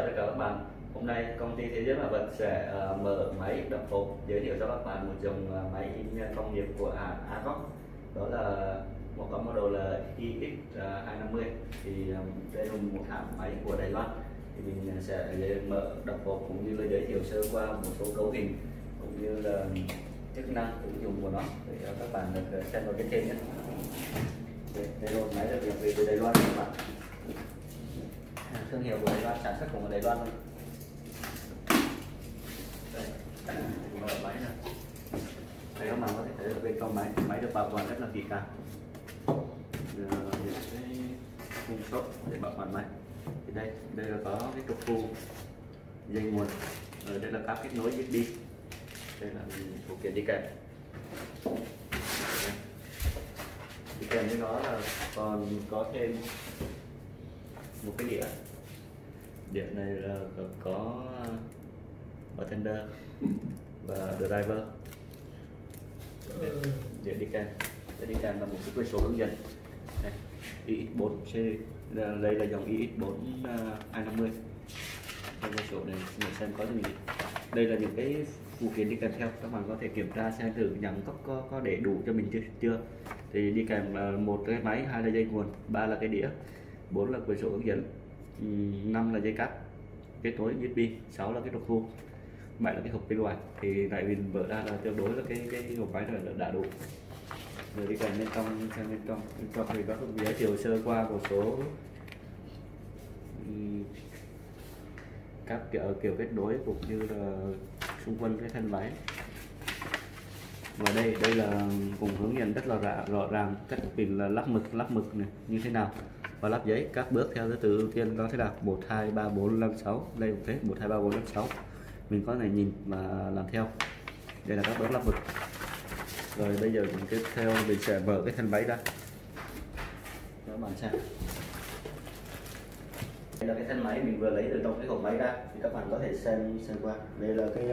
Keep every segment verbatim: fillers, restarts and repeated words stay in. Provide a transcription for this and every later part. chào tất cả các bạn. Hôm nay công ty Thế Giới Mã Vạch sẽ uh, mở máy đập hộp giới thiệu cho các bạn một dòng uh, máy in công nghiệp của uh, Argox. Đó là một con model là I X hai năm mươi. Thì um, đây là một hãng máy của Đài Loan. Thì mình sẽ mở đập hộp cũng như là giới thiệu sơ qua một số cấu hình cũng như là chức năng ứng dụng của nó để uh, các bạn được xem vào cái thêm nhé. Đây là máy được nhập về từ Đài Loan các bạn. Thương hiệu của Đài Loan, sản xuất của Đài Loan luôn. Đây, mở máy này. Đây các bạn có thể thấy ở bên trong máy, máy được bảo quản rất là kỹ càng. Những cái khung xốp để bảo quản máy. Thì đây, đây là có cái trục phụ, dây nguồn. Rồi đây là các kết nối u ét bê. Đây là phụ kiện đi kèm. Đi kèm với nó là còn có thêm một cái đĩa. Đĩa này là có bartender và driver. Đĩa đi kèm, đĩa đi kèm là một cái quyển sổ hướng dẫn. I X bốn C, đây là dòng I X bốn hai năm mươi. Trong quyển sổ này mình xem có gì. Đây là những cái phụ kiện đi kèm theo, các bạn có thể kiểm tra xem thử nhắm có, có có để đủ cho mình chưa chưa. Thì đi kèm là một cái máy, hai là dây nguồn, ba là cái đĩa, bốn là quyển sổ hướng dẫn, năm là dây cáp kết nối u ét bê, sáu là cái trục vuông, bảy là cái hộp bên ngoài. Thì tại vì mở ra là tương đối là cái cái, cái hộp máy này là đã đủ rồi. Đi kèm bên trong, xem bên trong bên trong thì có giới thiệu sơ qua một số um, các kiểu, kiểu kết nối cũng như là xung quanh cái thân máy. Và đây đây là cùng hướng dẫn rất là rõ, rõ ràng các pin là lắp mực lắp mực này như thế nào và lắp giấy, các bước theo thứ tự ưu tiên có thế nào, một hai ba bốn năm sáu, đây cũng thế, một hai ba bốn năm sáu, mình có thể nhìn mà làm theo. Đây là các bước lắp mực. Rồi bây giờ mình tiếp theo mình sẽ mở cái thân máy ra cho các bạn xem. Đây là cái thân máy mình vừa lấy từ trong cái hộp máy ra, thì các bạn có thể xem xem qua. Đây là cái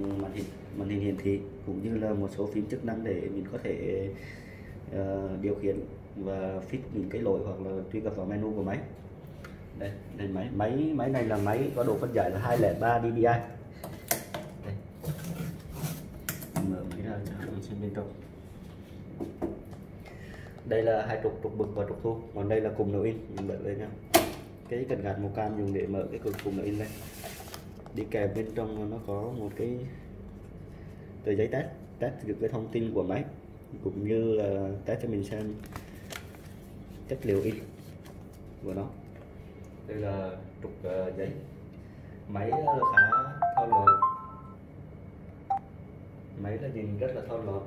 uh, màn hình màn hình hiển thị cũng như là một số phím chức năng để mình có thể uh, điều khiển và fix những cái lỗi hoặc là truy cập vào menu của máy. Đây, đây máy máy máy này là máy có độ phân giải là hai không ba đê pê i. Đây. Mở máy ra xem bên trong. Đây là hai trục trục bực và trục thu, còn đây là cụm nối in, mình bật lên nha. Cái cần gạt màu cam dùng để mở cái cụm nối in lên. Đi kèm bên trong nó có một cái tờ giấy test, test được cái thông tin của máy cũng như là test cho mình xem chất liệu in của nó. Đây là trục uh, giấy. Máy là khá thon lọt, máy là nhìn rất là thon lọt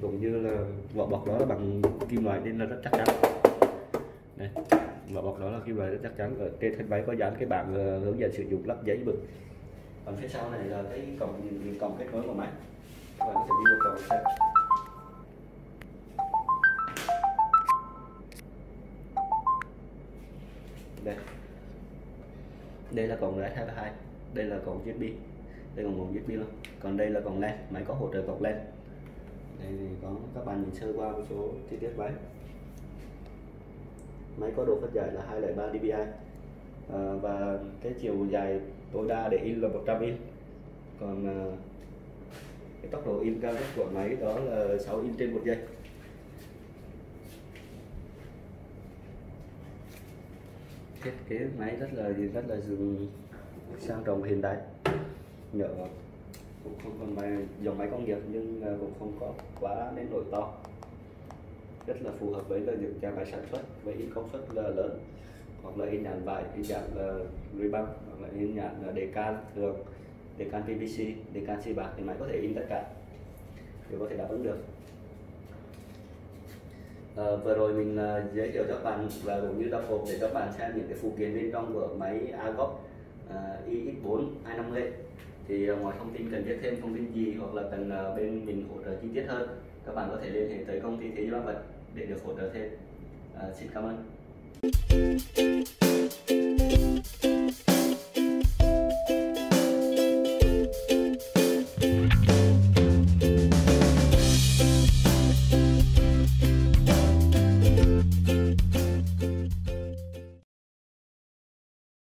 cũng như là vỏ bọc đó là bằng kim loại nên là rất chắc chắn. Đây, vỏ bọc đó là kim loại rất chắc chắn. Ở trên thân máy có dán cái bảng uh, hướng dẫn sử dụng lắp giấy bực. Còn phía sau này là cái cổng cổng kết nối của máy. Các bạn sẽ đi vào cổng xem. Đây. Đây là cổng R S hai hai, đây là cổng u ét bê, đây còn cổng u ét bê luôn. Còn đây là cổng LAN, máy có hỗ trợ cổng LAN. Đây thì có các bạn nhìn sơ qua một số chi tiết máy. Máy có độ phân giải là hai không ba dpi à, và cái chiều dài tối đa để in là một trăm inch. Còn à, cái tốc độ in cao nhất của máy đó là sáu inch trên một giây. Thiết kế máy rất là rất là sang trọng hiện đại, nhờ cũng không còn máy dòng máy công nghiệp nhưng cũng không có quá đến nỗi to, rất là phù hợp với là những nhà máy sản xuất với in công suất là lớn hoặc là in nhãn vải, in nhãn ribam hoặc là in nhãn đề can thường, đề can pê vê xê, đề can xi bạc thì máy có thể in tất cả đều có thể đáp ứng được. Uh, vừa rồi mình uh, giới thiệu cho các bạn và cũng như đọc hộp để các bạn xem những cái phụ kiện bên trong của máy Argox uh, I X bốn hai năm mươi. Thì uh, ngoài thông tin cần biết thêm thông tin gì hoặc là cần uh, bên mình hỗ trợ chi tiết hơn, các bạn có thể liên hệ tới công ty Thế Giới Mã Vạch để được hỗ trợ thêm. Uh, xin cảm ơn.